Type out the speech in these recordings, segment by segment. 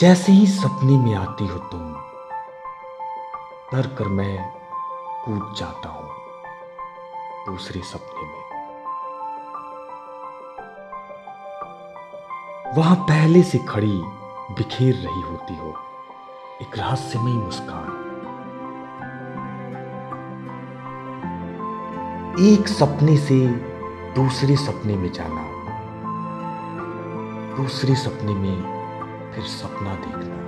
जैसे ही सपने में आती हो तुम, डर कर मैं कूद जाता हूं दूसरे सपने में। वहां पहले से खड़ी बिखेर रही होती हो एक रहस्यमयी मुस्कान। एक सपने से दूसरे सपने में जाना, दूसरे सपने में फिर सपना देखना,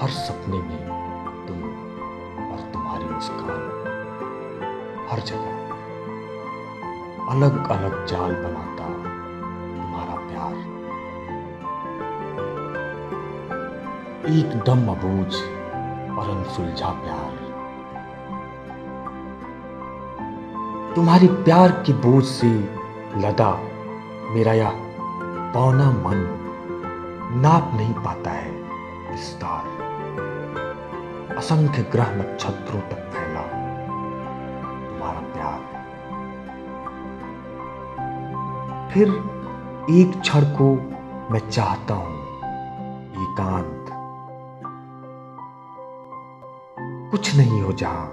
हर सपने में तुम और तुम्हारी मुस्कान। हर जगह अलग अलग जाल बनाता तुम्हारा प्यार, एकदम अबूझ और अनसुलझा प्यार। तुम्हारे प्यार के बोझ से लदा मेरा यह पौना मन नाप नहीं पाता है विस्तार। असंख्य ग्रह नक्षत्रों तक फैला तुम्हारा प्यार। फिर एक क्षण को मैं चाहता हूं एकांत, कुछ नहीं हो जहां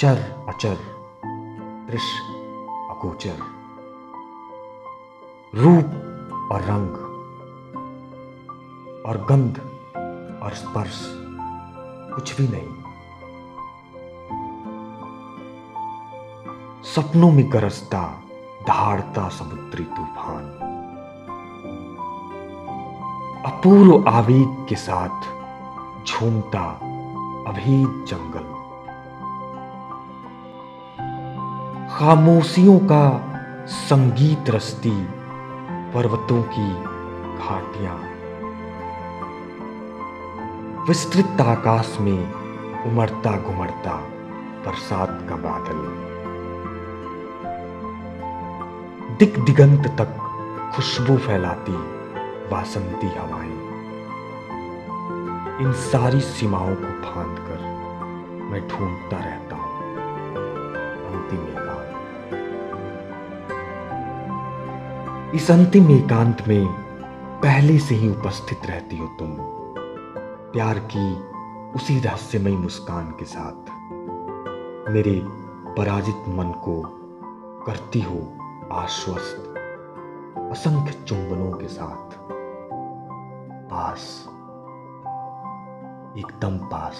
चर अचर दृश्य अगोचर, रूप और रंग और गंध और स्पर्श कुछ भी नहीं। सपनों में गरजता दहाड़ता समुद्री तूफान, अपूर्व आवेग के साथ झूमता अभीद जंगल। खामोशियों का संगीत रचती पर्वतों की घाटियां, विस्तृत आकाश में उमड़ता घुमड़ता बरसात का बादल। दिक दिगंत तक खुशबू फैलाती वासंती हवाएं। इन सारी सीमाओं को फांद कर मैं ढूंढता रहता हूं अंतिम एकांत। इस अंतिम एकांत में पहले से ही उपस्थित रहती हो तुम, प्यार की उसी रहस्यमयी मुस्कान के साथ। मेरे पराजित मन को करती हो आश्वस्त असंख्य चुंबनों के साथ। पास, एकदम पास।